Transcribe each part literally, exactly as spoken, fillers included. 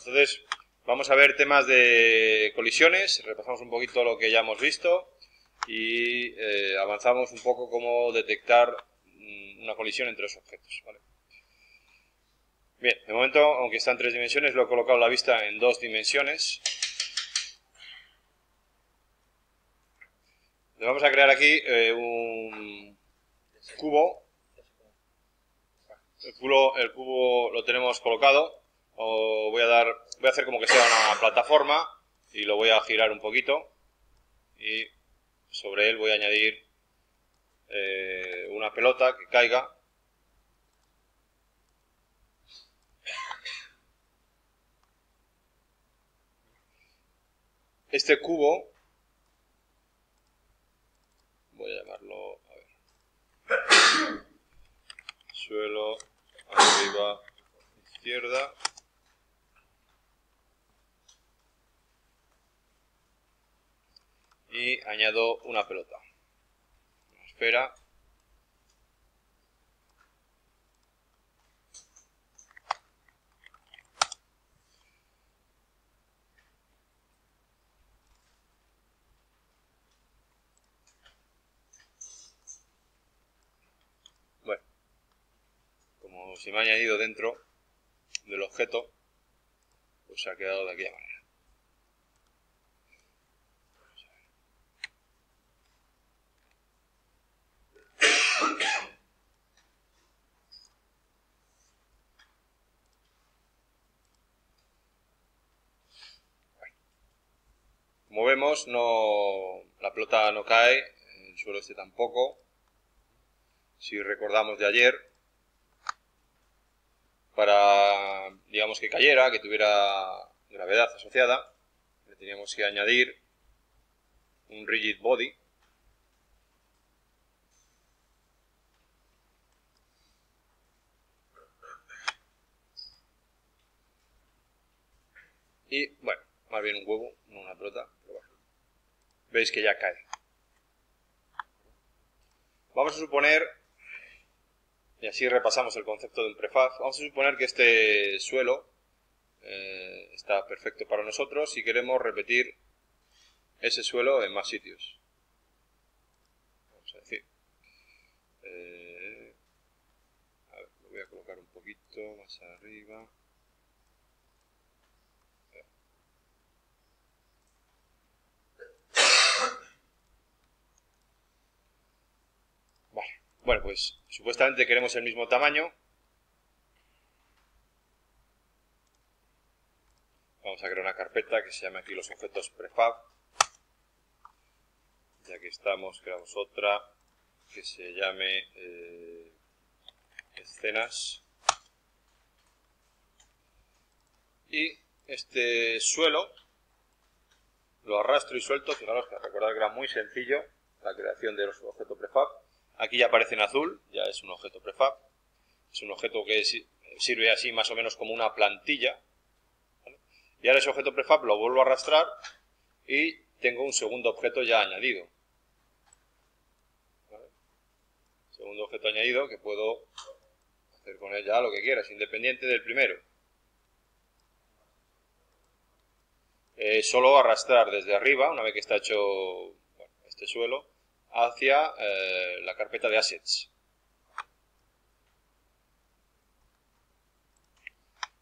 Entonces, vamos a ver temas de colisiones, repasamos un poquito lo que ya hemos visto y eh, avanzamos un poco cómo detectar una colisión entre los objetos, ¿vale? Bien, de momento, aunque está en tres dimensiones, lo he colocado la vista en dos dimensiones. Le vamos a crear aquí eh, un cubo. El cubo, el cubo lo tenemos colocado. O voy a dar, voy a hacer como que sea una plataforma y lo voy a girar un poquito. Y sobre él voy a añadir eh, una pelota que caiga. Este cubo, voy a llamarlo, a ver, suelo, arriba, izquierda, y añado una pelota, una esfera, si me ha añadido dentro del objeto, pues se ha quedado de aquella manera. Bueno. Como vemos, no, la pelota no cae, el suelo este tampoco. Si recordamos de ayer, para, digamos, que cayera, que tuviera gravedad asociada, le teníamos que añadir un Rigid Body. Y, bueno, más bien un huevo, no una pelota, pero bueno. Veis que ya cae. Vamos a suponer, y así repasamos el concepto de un prefab. Vamos a suponer que este suelo eh, está perfecto para nosotros y queremos repetir ese suelo en más sitios. Vamos a decir. Eh, a ver, lo voy a colocar un poquito más arriba. Bueno, pues supuestamente queremos el mismo tamaño. Vamos a crear una carpeta que se llama aquí los objetos prefab. Ya que estamos, creamos otra que se llame eh, escenas. Y este suelo lo arrastro y suelto. Fijaros que recordad que era muy sencillo la creación de los objetos prefab. Aquí ya aparece en azul, ya es un objeto prefab. Es un objeto que sirve así más o menos como una plantilla, ¿vale? Y ahora ese objeto prefab lo vuelvo a arrastrar y tengo un segundo objeto ya añadido. ¿Vale? Segundo objeto añadido que puedo hacer con él ya lo que quieras, independiente del primero. Eh, solo arrastrar desde arriba, una vez que está hecho, bueno, este suelo, hacia eh, la carpeta de assets.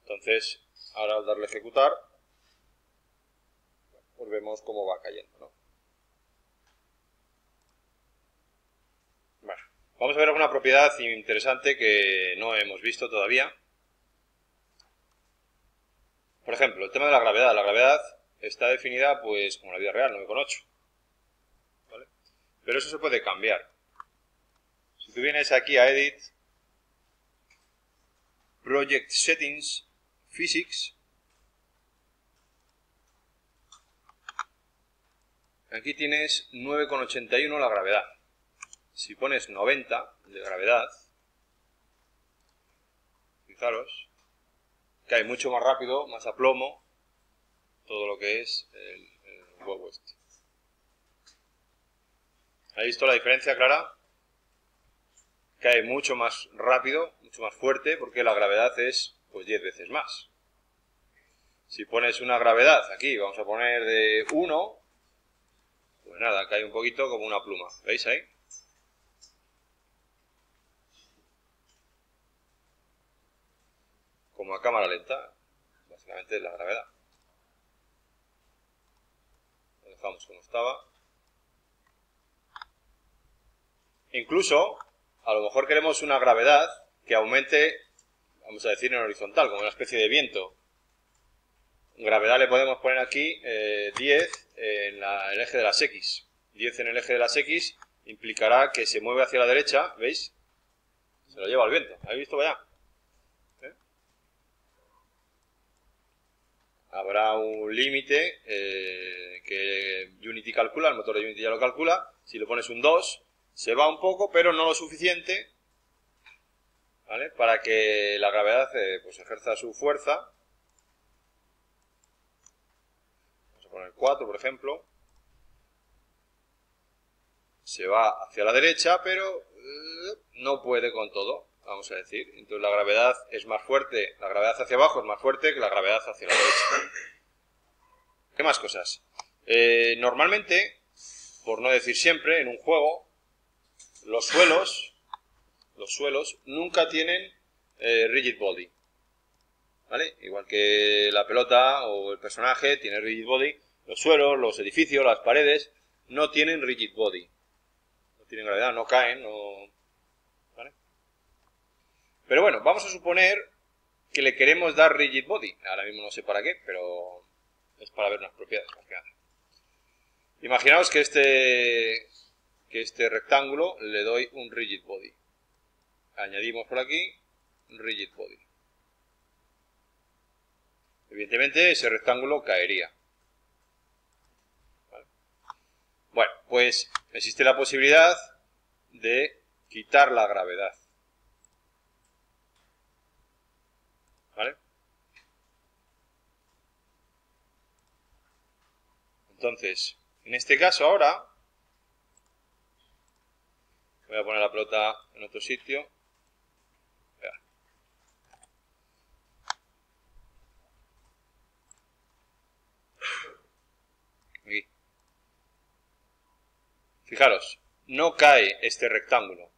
Entonces, ahora al darle a ejecutar, pues vemos cómo va cayendo, ¿no? Bueno, vamos a ver alguna propiedad interesante que no hemos visto todavía. Por ejemplo, el tema de la gravedad. La gravedad está definida, pues, como la vida real, nueve coma ocho. Pero eso se puede cambiar. Si tú vienes aquí a Edit, Project Settings, Physics, aquí tienes nueve coma ochenta y uno la gravedad. Si pones noventa de gravedad, fijaros, cae mucho más rápido, más a plomo, todo lo que es el, el huevo este. ¿Habéis visto la diferencia clara? Cae mucho más rápido, mucho más fuerte, porque la gravedad es pues diez veces más. Si pones una gravedad aquí, vamos a poner de uno, pues nada, cae un poquito como una pluma. ¿Veis ahí? Como a cámara lenta, básicamente es la gravedad. Lo dejamos como estaba. Incluso, a lo mejor queremos una gravedad que aumente, vamos a decir, en horizontal, como una especie de viento. Gravedad le podemos poner aquí eh, diez en, la, en el eje de las X. diez en el eje de las X implicará que se mueve hacia la derecha, ¿veis? Se lo lleva el viento. ¿Habéis visto para allá? ¿Eh? Habrá un límite eh, que Unity calcula, el motor de Unity ya lo calcula. Si le pones un dos, se va un poco, pero no lo suficiente, ¿vale? Para que la gravedad eh, pues ejerza su fuerza. Poner cuatro, por ejemplo, se va hacia la derecha, pero no puede con todo, vamos a decir. Entonces la gravedad es más fuerte, la gravedad hacia abajo es más fuerte que la gravedad hacia la derecha. ¿Qué más cosas? Eh, normalmente, por no decir siempre, en un juego, los suelos, los suelos nunca tienen eh, rigid body. ¿Vale? Igual que la pelota o el personaje tiene rigid body, los suelos, los edificios, las paredes no tienen rigid body. No tienen gravedad, no caen, no... ¿Vale? Pero bueno, vamos a suponer que le queremos dar rigid body. Ahora mismo no sé para qué, pero es para ver unas propiedades. Imaginaos que este, que este rectángulo le doy un rigid body. Añadimos por aquí rigid body. Evidentemente ese rectángulo caería. ¿Vale? Bueno, pues existe la posibilidad de quitar la gravedad. ¿Vale? Entonces, en este caso ahora, voy a poner la pelota en otro sitio. Fijaros, no cae este rectángulo,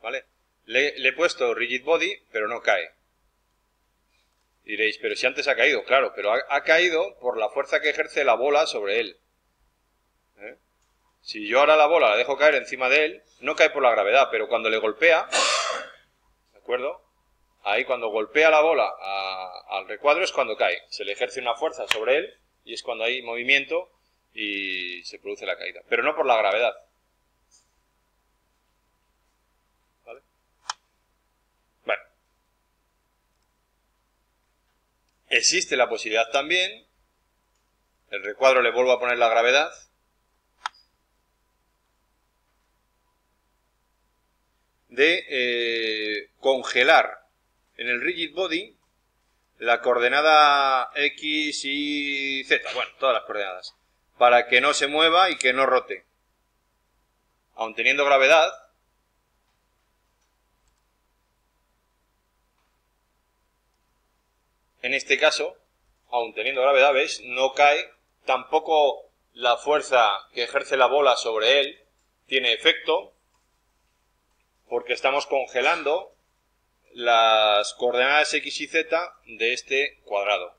¿vale? Le, le he puesto rigid body, pero no cae. Diréis, pero si antes ha caído, claro, pero ha, ha caído por la fuerza que ejerce la bola sobre él. ¿Eh? Si yo ahora la bola la dejo caer encima de él, no cae por la gravedad, pero cuando le golpea, ¿de acuerdo? Ahí cuando golpea la bola a, al recuadro es cuando cae. Se le ejerce una fuerza sobre él y es cuando hay movimiento y se produce la caída, pero no por la gravedad. ¿Vale? Bueno. Existe la posibilidad también, el recuadro le vuelvo a poner la gravedad, de eh, congelar en el rigid body la coordenada X, Y, Z, bueno, todas las coordenadas, para que no se mueva y que no rote. Aun teniendo gravedad, en este caso, aun teniendo gravedad, ¿veis? No cae, tampoco la fuerza que ejerce la bola sobre él tiene efecto, porque estamos congelando las coordenadas X y Z de este cuadrado.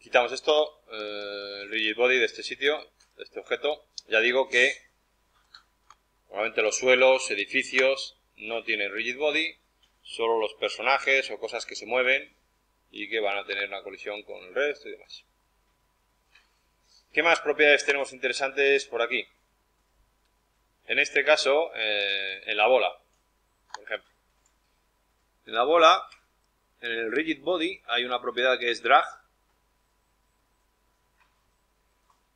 Quitamos esto, eh, rigid body de este sitio, de este objeto. Ya digo que normalmente los suelos, edificios, no tienen rigid body, solo los personajes o cosas que se mueven y que van a tener una colisión con el resto y demás. ¿Qué más propiedades tenemos interesantes por aquí? En este caso, eh, en la bola, por ejemplo. En la bola, en el rigid body, hay una propiedad que es drag.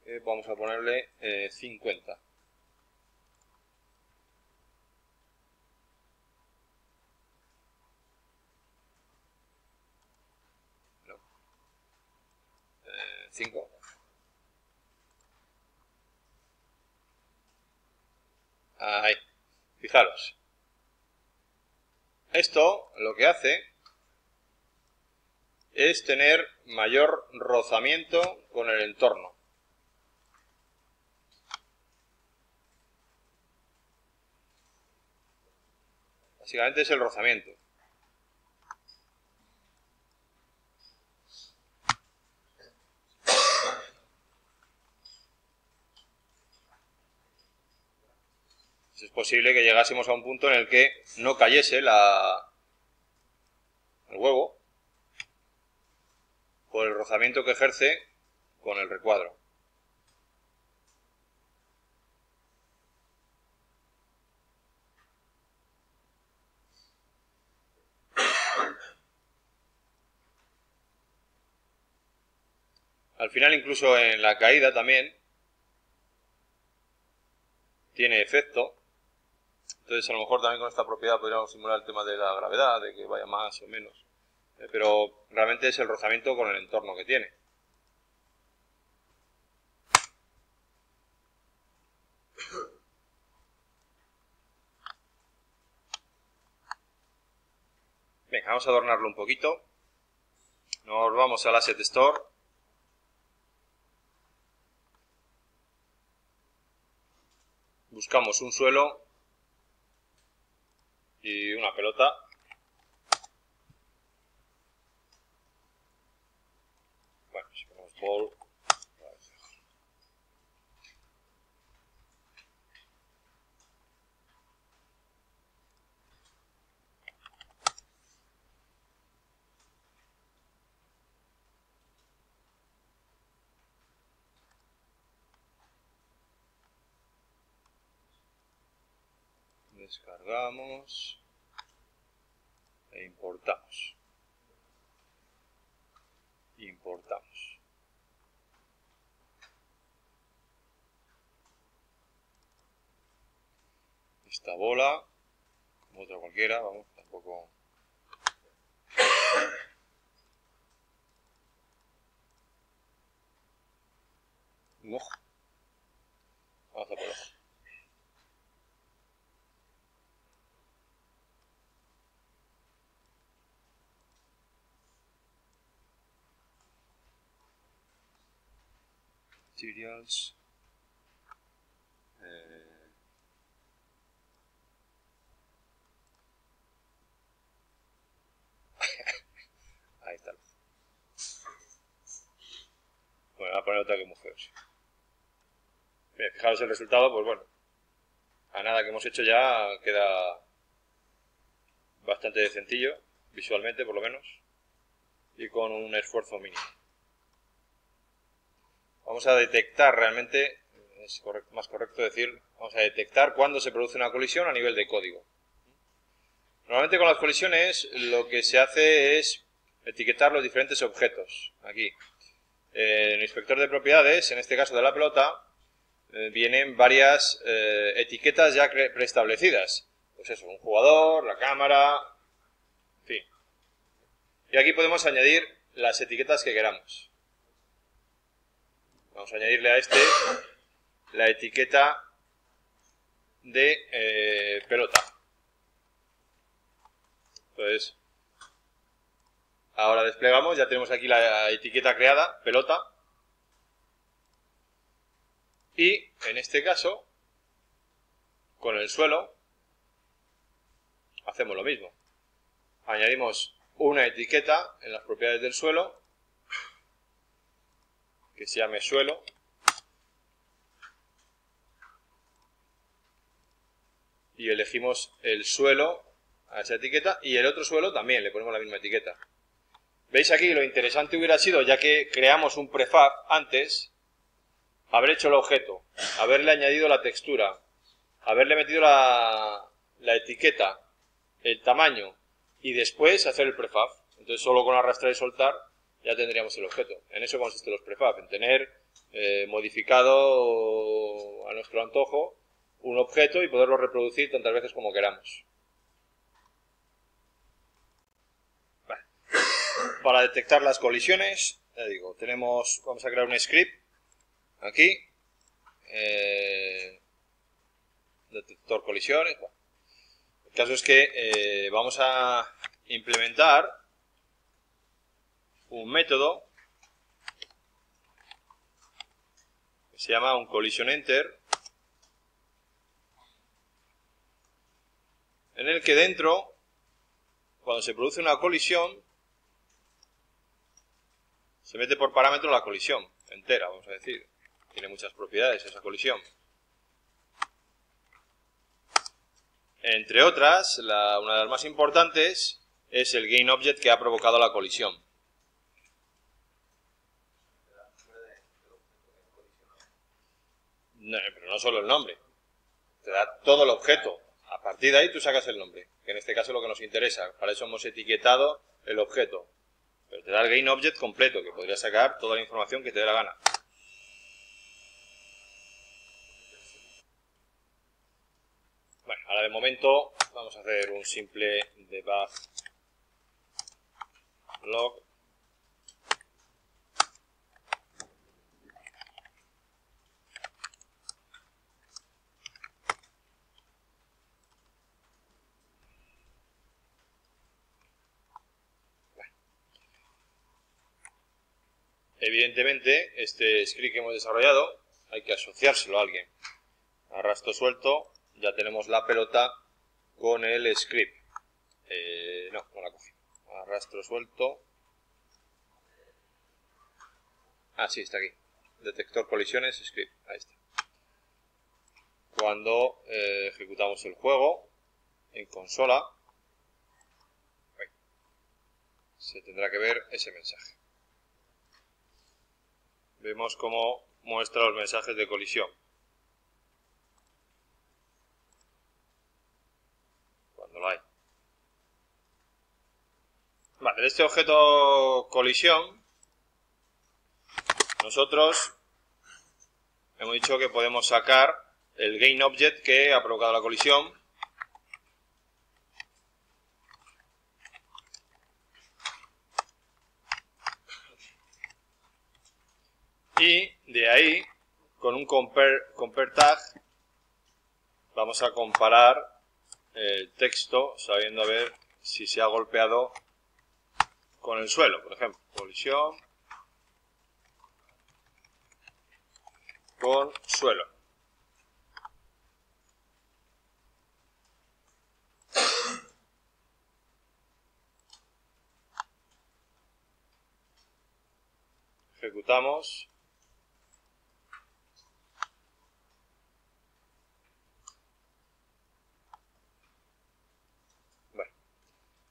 Eh, vamos a ponerle eh, cincuenta. No. Eh, cinco. Ahí. Fijaros. Esto lo que hace es tener mayor rozamiento con el entorno. Básicamente es el rozamiento. Es posible que llegásemos a un punto en el que no cayese la, el huevo por el rozamiento que ejerce con el recuadro. Al final, incluso en la caída también tiene efecto. Entonces, a lo mejor también con esta propiedad podríamos simular el tema de la gravedad, de que vaya más o menos. Pero realmente es el rozamiento con el entorno que tiene. Venga, vamos a adornarlo un poquito. Nos vamos al Asset Store. Buscamos un suelo y una pelota. Descargamos e importamos. Importamos. Esta bola, como otra cualquiera, vamos, tampoco... Un ojo. Vamos a por ojo. Materials. Eh... Ahí está. Bueno, voy a poner otra que muy feo. Bien, fijaros el resultado, pues bueno. A nada que hemos hecho ya queda bastante decentillo, visualmente por lo menos, y con un esfuerzo mínimo. Vamos a detectar realmente, es correcto, más correcto decir, vamos a detectar cuándo se produce una colisión a nivel de código. Normalmente con las colisiones lo que se hace es etiquetar los diferentes objetos. Aquí, eh, en el inspector de propiedades, en este caso de la pelota, eh, vienen varias eh, etiquetas ya preestablecidas. Pues eso, un jugador, la cámara, en fin. Y aquí podemos añadir las etiquetas que queramos. Vamos a añadirle a este la etiqueta de eh, pelota. Entonces, ahora desplegamos, ya tenemos aquí la etiqueta creada, pelota. Y en este caso, con el suelo, hacemos lo mismo. Añadimos una etiqueta en las propiedades del suelo, que se llame suelo, y elegimos el suelo a esa etiqueta, y el otro suelo también le ponemos la misma etiqueta. Veis aquí lo interesante hubiera sido, ya que creamos un prefab antes, haber hecho el objeto, haberle añadido la textura, haberle metido la, la etiqueta, el tamaño, y después hacer el prefab. Entonces solo con arrastrar y soltar ya tendríamos el objeto. En eso consisten los prefab, en tener eh, modificado a nuestro antojo un objeto y poderlo reproducir tantas veces como queramos. Vale. Para detectar las colisiones, ya digo, tenemos, vamos a crear un script aquí. Eh, detector colisiones. Bueno, el caso es que eh, vamos a implementar un método que se llama un collisionEnter, en el que dentro, cuando se produce una colisión, se mete por parámetro la colisión entera, vamos a decir. Tiene muchas propiedades esa colisión. Entre otras, la, una de las más importantes es el GameObject que ha provocado la colisión. No, pero no solo el nombre, te da todo el objeto. A partir de ahí tú sacas el nombre, que en este caso es lo que nos interesa. Para eso hemos etiquetado el objeto. Pero te da el GameObject completo, que podría sacar toda la información que te dé la gana. Bueno, ahora de momento vamos a hacer un simple debug log. Evidentemente, este script que hemos desarrollado hay que asociárselo a alguien. Arrastro suelto, ya tenemos la pelota con el script. Eh, no, no la cogí. Arrastro suelto. Ah, sí, está aquí. Detector colisiones, script. Ahí está. Cuando eh, ejecutamos el juego en consola, se tendrá que ver ese mensaje. Vemos cómo muestra los mensajes de colisión. Cuando lo hay. Vale, de este objeto colisión, nosotros hemos dicho que podemos sacar el GameObject que ha provocado la colisión. Y de ahí, con un compare, compare tag, vamos a comparar el texto, sabiendo a ver si se ha golpeado con el suelo. Por ejemplo, colisión con suelo. Ejecutamos.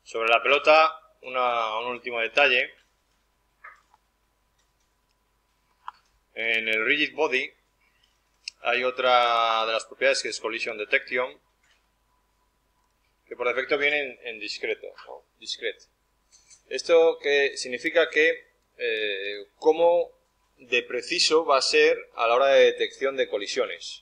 Sobre la pelota, una, un último detalle. En el Rigid Body hay otra de las propiedades que es collision detection, que por defecto viene en, en discreto. O discrete. Esto que significa que eh, cómo de preciso va a ser a la hora de detección de colisiones.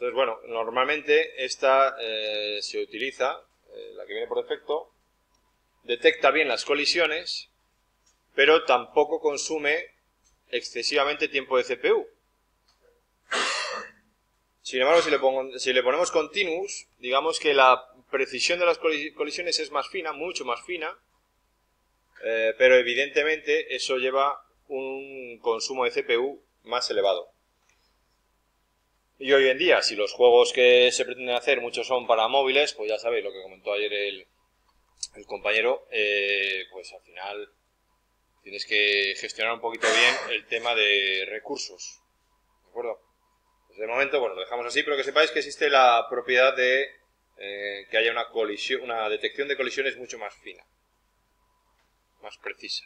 Entonces, bueno, normalmente esta eh, se utiliza, eh, la que viene por defecto, detecta bien las colisiones, pero tampoco consume excesivamente tiempo de C P U. Sin embargo, si le, pongo, si le ponemos continuous, digamos que la precisión de las colisiones es más fina, mucho más fina, eh, pero evidentemente eso lleva un consumo de C P U más elevado. Y hoy en día, si los juegos que se pretenden hacer, muchos son para móviles, pues ya sabéis lo que comentó ayer el, el compañero, eh, pues al final tienes que gestionar un poquito bien el tema de recursos, ¿de acuerdo? Pues de momento, bueno, lo dejamos así, pero que sepáis que existe la propiedad de eh, que haya una colisión, una detección de colisiones mucho más fina, más precisa.